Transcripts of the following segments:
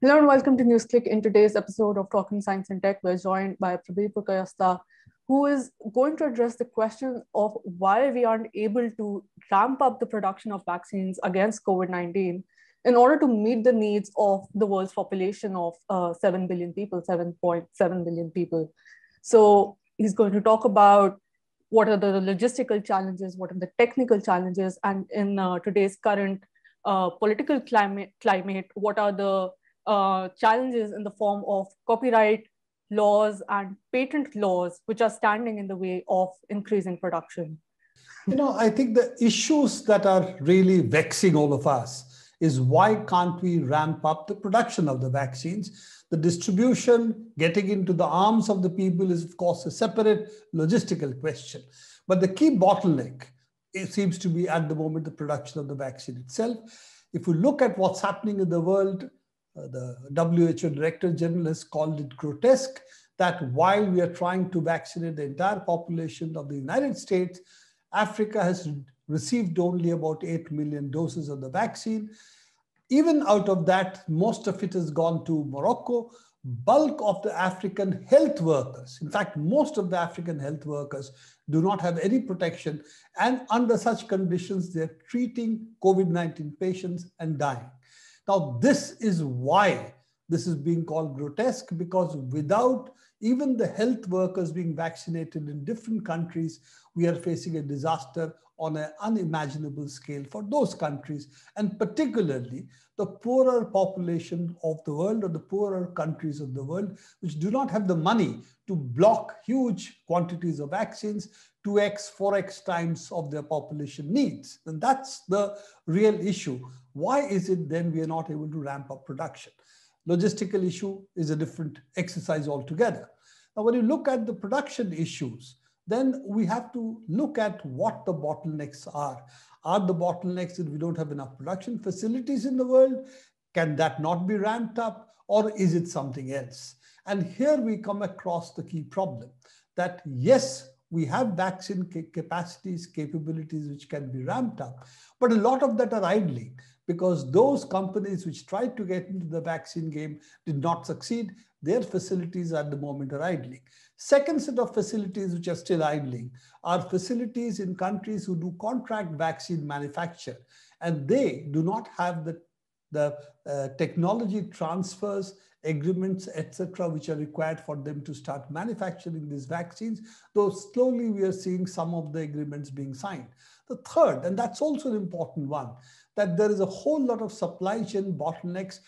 Hello and welcome to NewsClick. In today's episode of Talking Science and Tech, we're joined by Prabir Pukhaysa, who is going to address the question of why we aren't able to ramp up the production of vaccines against COVID-19 in order to meet the needs of the world's population of 7.7 billion people. So he's going to talk about what are the logistical challenges, what are the technical challenges, and in today's current political climate, what are the challenges in the form of copyright laws and patent laws, which are standing in the way of increasing production? You know, I think the issues that are really vexing all of us is why can't we ramp up the production of the vaccines? The distribution, getting into the arms of the people is, of course, a separate logistical question. But the key bottleneck, it seems to be at the moment, the production of the vaccine itself. If we look at what's happening in the world, the WHO Director General has called it grotesque that while we are trying to vaccinate the entire population of the United States, Africa has received only about 8 million doses of the vaccine. Even out of that, most of it has gone to Morocco. Bulk of the African health workers, in fact, most of the African health workers do not have any protection. And under such conditions, they're treating COVID-19 patients and dying. Now, this is why this is being called grotesque, because without even the health workers being vaccinated in different countries, we are facing a disaster on an unimaginable scale for those countries, and particularly the poorer population of the world or the poorer countries of the world, which do not have the money to block huge quantities of vaccines, 2x, 4x times of their population needs. And that's the real issue. Why is it then we are not able to ramp up production? Logistical issue is a different exercise altogether. Now, when you look at the production issues, then we have to look at what the bottlenecks are. Are the bottlenecks that we don't have enough production facilities in the world? Can that not be ramped up? Or is it something else? And here we come across the key problem that yes, we have vaccine capacities, capabilities which can be ramped up, but a lot of that are idling, because those companies which tried to get into the vaccine game did not succeed. Their facilities at the moment are idling. Second set of facilities which are still idling are facilities in countries who do contract vaccine manufacture, and they do not have the technology transfers, agreements, etc., which are required for them to start manufacturing these vaccines, though slowly we are seeing some of the agreements being signed. The third, and that's also an important one, that there is a whole lot of supply chain bottlenecks,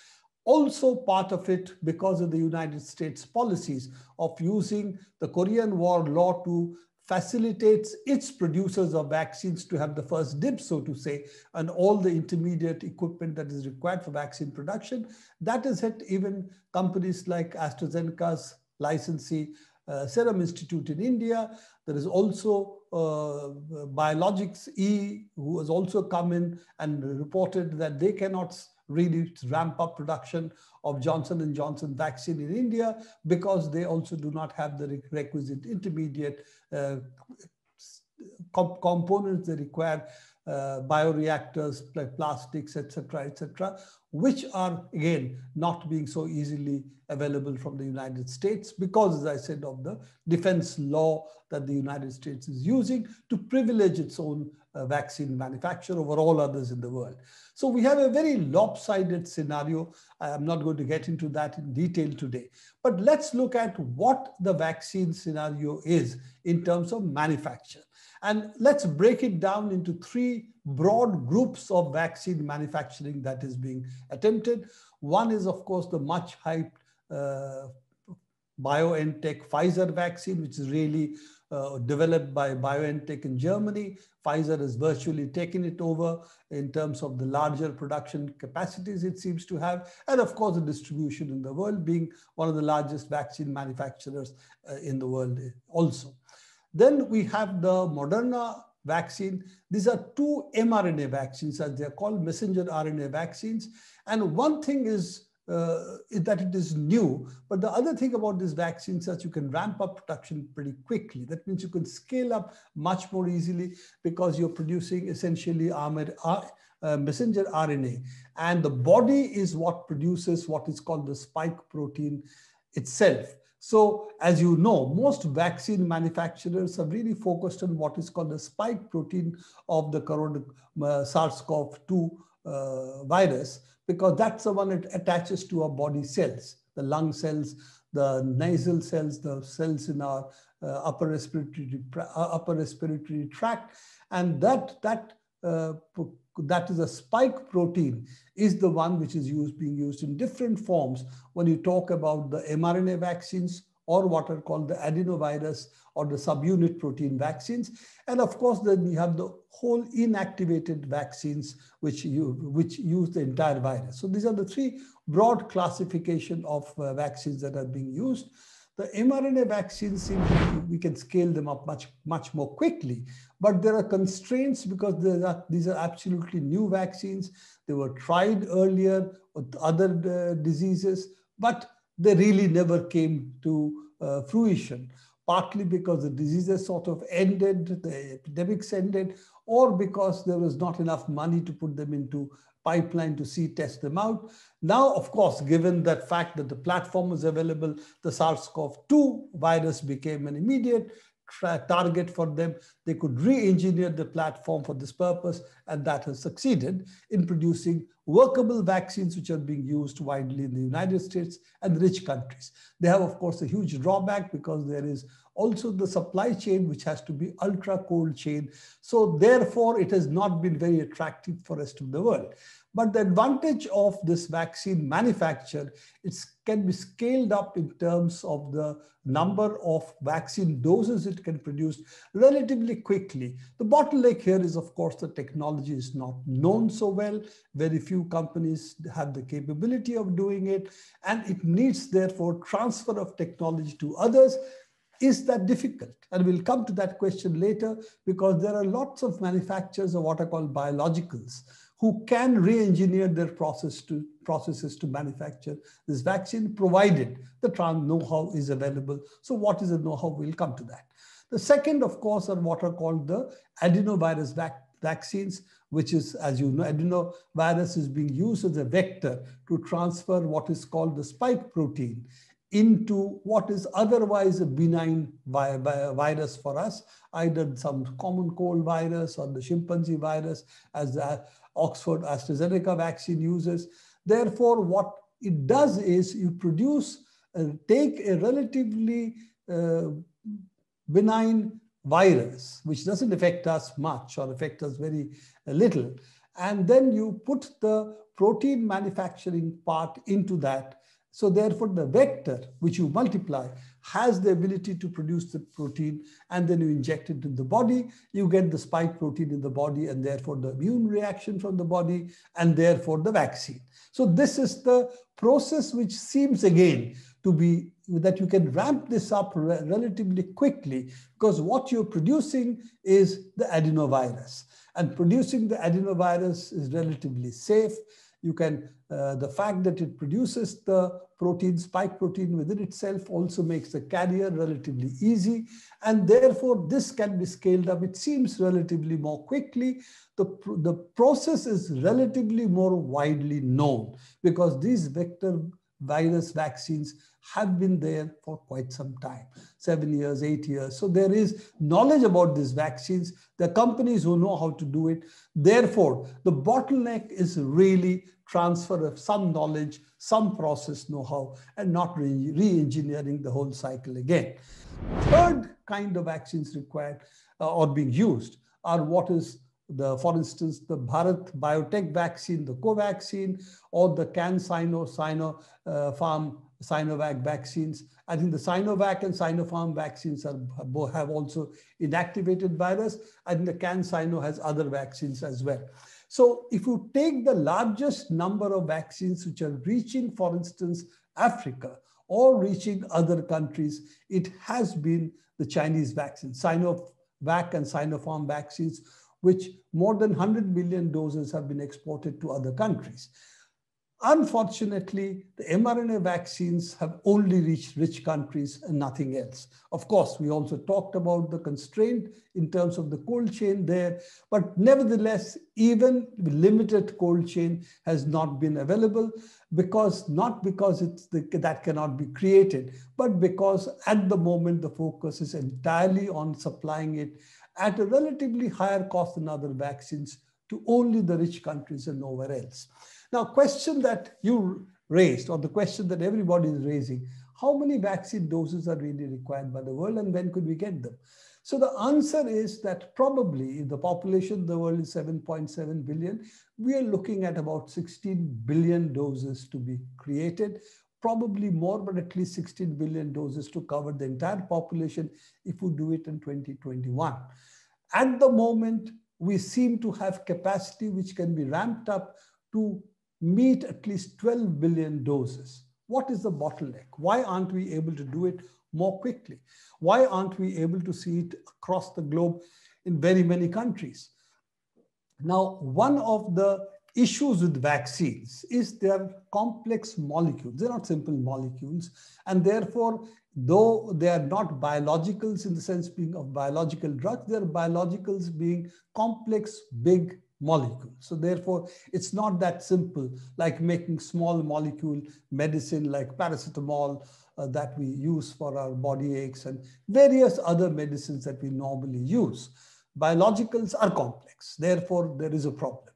also part of it because of the United States policies of using the Korean War law to facilitate its producers of vaccines to have the first dip, so to say, and all the intermediate equipment that is required for vaccine production. That is it, even companies like AstraZeneca's licensee, Serum Institute in India. There is also Biologics E, who has also come in and reported that they cannot really ramp up production of Johnson and Johnson vaccine in India because they also do not have the requisite intermediate components they require, bioreactors, plastics, etc., which are again not being so easily available from the United States because, as I said, of the defense law that the United States is using to privilege its own vaccine manufacture over all others in the world. So we have a very lopsided scenario. I'm not going to get into that in detail today, but let's look at what the vaccine scenario is in terms of manufacture. And let's break it down into three broad groups of vaccine manufacturing that is being attempted. One is, of course, the much hyped BioNTech Pfizer vaccine, which is really developed by BioNTech in Germany. Pfizer has virtually taken it over in terms of the larger production capacities it seems to have, and of course the distribution in the world, being one of the largest vaccine manufacturers in the world also. Then we have the Moderna vaccine. These are two mRNA vaccines, as they're called, messenger RNA vaccines. And one thing is that it is new, but the other thing about this vaccine is that you can ramp up production pretty quickly. That means you can scale up much more easily because you're producing essentially messenger RNA. And the body is what produces what is called the spike protein itself. So as you know, most vaccine manufacturers have really focused on what is called the spike protein of the SARS-CoV-2 virus, because that's the one it attaches to our body cells, the lung cells, the nasal cells, the cells in our upper respiratory tract. And that is a spike protein is the one which is being used in different forms when you talk about the mRNA vaccines or what are called the adenovirus or the subunit protein vaccines. And of course, then we have the whole inactivated vaccines which use the entire virus. So these are the three broad classification of vaccines that are being used. The mRNA vaccines seem to be, we can scale them up much more quickly, but there are constraints because these are absolutely new vaccines. They were tried earlier with other diseases, but they really never came to fruition, partly because the diseases sort of ended, the epidemics ended, or because there was not enough money to put them into pipeline to see, test them out. Now, of course, given that fact that the platform was available, the SARS-CoV-2 virus became an immediate target for them. They could re-engineer the platform for this purpose, and that has succeeded in producing workable vaccines which are being used widely in the United States and rich countries. They have, of course, a huge drawback because there is also the supply chain, which has to be ultra cold chain. So therefore, it has not been very attractive for the rest of the world. But the advantage of this vaccine manufacture, it can be scaled up in terms of the number of vaccine doses it can produce relatively quickly. The bottleneck here is, of course, the technology is not known so well. Very few companies have the capability of doing it, and it needs, therefore, transfer of technology to others. Is that difficult? And we'll come to that question later, because there are lots of manufacturers of what are called biologicals who can re-engineer their processes to manufacture this vaccine, provided the know-how is available. So what is the know-how? We'll come to that. The second, of course, are what are called the adenovirus vaccines, which is, as you know, adenovirus is being used as a vector to transfer what is called the spike protein into what is otherwise a benign virus for us, either some common cold virus or the chimpanzee virus, as the Oxford-AstraZeneca vaccine uses. Therefore, what it does is you take a relatively benign virus, which doesn't affect us much or affect us very little, and then you put the protein manufacturing part into that. So therefore, the vector, which you multiply, has the ability to produce the protein, and then you inject it in the body. You get the spike protein in the body, and therefore the immune reaction from the body, and therefore the vaccine. So this is the process which seems, again, to be that you can ramp this up relatively quickly, because what you're producing is the adenovirus. And producing the adenovirus is relatively safe. You can, the fact that it produces the protein, spike protein within itself also makes the carrier relatively easy. And therefore, this can be scaled up. It seems relatively more quickly. The process is relatively more widely known because these vector virus vaccines have been there for quite some time, 7 years, 8 years. So there is knowledge about these vaccines. The companies who know how to do it. Therefore, the bottleneck is really transfer of some knowledge, some process know-how, and not re-engineering the whole cycle again. Third kind of vaccines required or being used are what is for instance, the Bharat Biotech vaccine, the Covaxin, or the CanSino, Sinopharm, SinoVac vaccines. I think the SinoVac and Sinopharm vaccines have also inactivated virus. I think the CanSino has other vaccines as well. So if you take the largest number of vaccines which are reaching, for instance, Africa or reaching other countries, it has been the Chinese vaccine, SinoVac and Sinopharm vaccines, which more than 100 million doses have been exported to other countries. Unfortunately, the mRNA vaccines have only reached rich countries and nothing else. Of course, we also talked about the constraint in terms of the cold chain there, but nevertheless, even limited cold chain has not been available because, not because it's that cannot be created, but because at the moment, the focus is entirely on supplying it at a relatively higher cost than other vaccines to only the rich countries and nowhere else. Now, question that you raised, or the question that everybody is raising, how many vaccine doses are really required by the world and when could we get them? So the answer is that probably if the population of the world is 7.7 billion, we are looking at about 16 billion doses to be created, probably more, but at least 16 billion doses to cover the entire population if we do it in 2021. At the moment, we seem to have capacity which can be ramped up to meet at least 12 billion doses. What is the bottleneck? Why aren't we able to do it more quickly? Why aren't we able to see it across the globe in very many countries? Now, one of the issues with vaccines is their complex molecules. They're not simple molecules. And therefore, though they are not biologicals in the sense being of biological drugs, they're biologicals being complex, big molecule. So therefore, it's not that simple like making small molecule medicine like paracetamol that we use for our body aches and various other medicines that we normally use. Biologicals are complex. Therefore, there is a problem.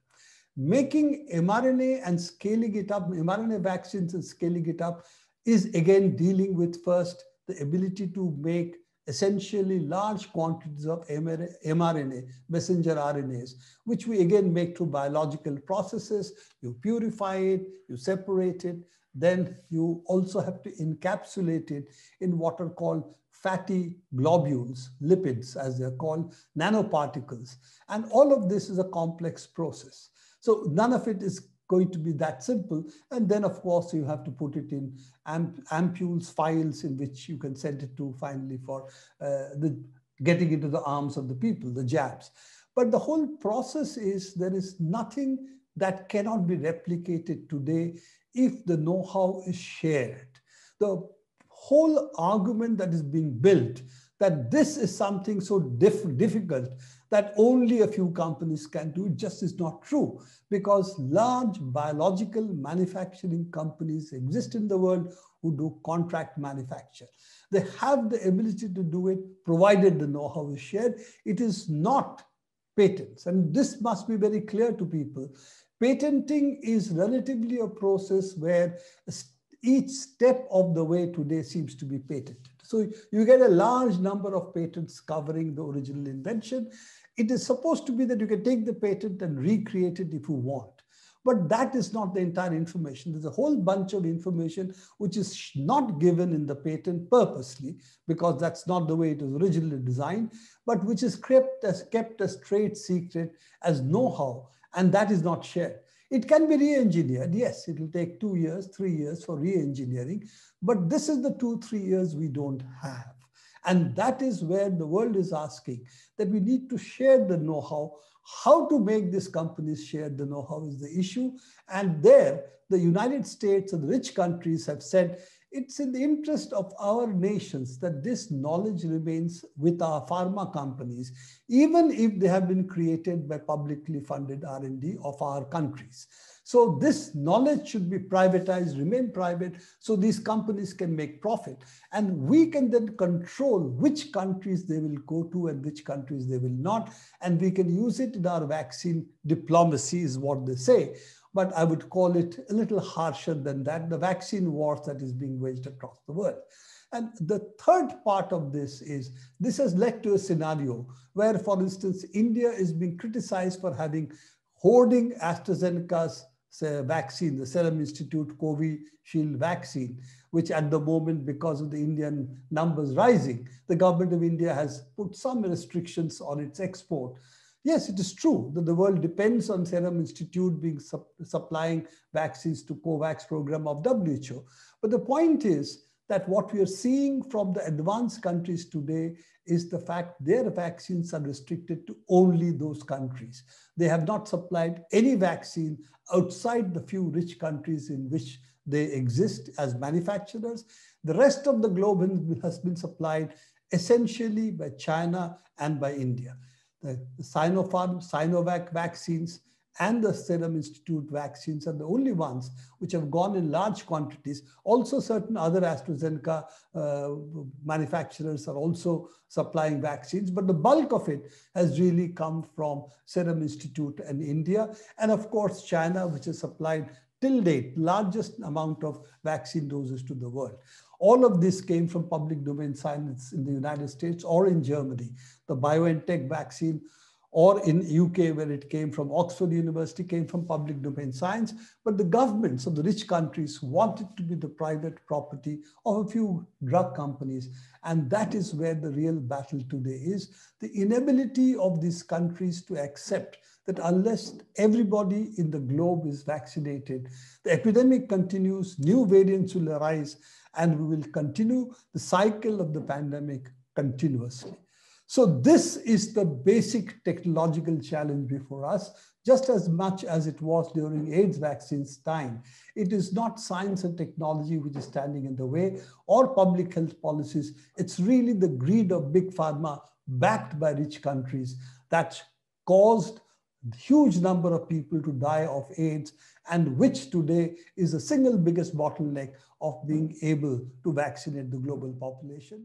Making mRNA and scaling it up, mRNA vaccines and scaling it up is again dealing with first the ability to make essentially large quantities of mRNA, messenger RNAs, which we again make through biological processes. You purify it, you separate it, then you also have to encapsulate it in what are called fatty globules, lipids as they're called, nanoparticles. And all of this is a complex process. So none of it is going to be that simple. And then of course you have to put it in ampules, files in which you can send it to finally for getting into the arms of the people, the jabs. But the whole process is there is nothing that cannot be replicated today if the know-how is shared. The whole argument that is being built that this is something so difficult that only a few companies can do it just is not true, because large biological manufacturing companies exist in the world who do contract manufacture. They have the ability to do it, provided the know-how is shared. It is not patents, and this must be very clear to people. Patenting is relatively a process where each step of the way today seems to be patented. So you get a large number of patents covering the original invention. It is supposed to be that you can take the patent and recreate it if you want. But that is not the entire information. There's a whole bunch of information which is not given in the patent purposely, because that's not the way it was originally designed, but which is kept as trade secret, as know-how, and that is not shared. It can be re-engineered. Yes, it will take 2 years, 3 years for re-engineering, but this is the 2-3 years we don't have. And that is where the world is asking that we need to share the know-how. How to make these companies share the know-how is the issue. And there, the United States and the rich countries have said, it's in the interest of our nations that this knowledge remains with our pharma companies, even if they have been created by publicly funded R&D of our countries. So this knowledge should be privatized, remain private, so these companies can make profit. And we can then control which countries they will go to and which countries they will not. And we can use it in our vaccine diplomacy is what they say. But I would call it a little harsher than that, the vaccine wars that is being waged across the world. And the third part of this is, this has led to a scenario where, for instance, India is being criticized for hoarding AstraZeneca's vaccine, the Serum Institute Covishield vaccine, which at the moment, because of the Indian numbers rising, the government of India has put some restrictions on its export. Yes, it is true that the world depends on Serum Institute being supplying vaccines to COVAX program of WHO. But the point is that what we are seeing from the advanced countries today is the fact their vaccines are restricted to only those countries. They have not supplied any vaccine outside the few rich countries in which they exist as manufacturers. The rest of the globe has been supplied essentially by China and by India. The Sinopharm, SinoVac vaccines and the Serum Institute vaccines are the only ones which have gone in large quantities. Also, certain other AstraZeneca manufacturers are also supplying vaccines, but the bulk of it has really come from Serum Institute and India. And of course, China, which has supplied till date, largest amount of vaccine doses to the world. All of this came from public domain science in the United States or in Germany. The BioNTech vaccine, or in UK, where it came from Oxford University, came from public domain science. But the governments of the rich countries wanted to be the private property of a few drug companies. And that is where the real battle today is, the inability of these countries to accept that unless everybody in the globe is vaccinated, the epidemic continues, new variants will arise, and we will continue the cycle of the pandemic continuously. So this is the basic technological challenge before us, just as much as it was during AIDS vaccines time. It is not science and technology which is standing in the way or public health policies. It's really the greed of big pharma backed by rich countries that caused a huge number of people to die of AIDS, and which today is the single biggest bottleneck of being able to vaccinate the global population.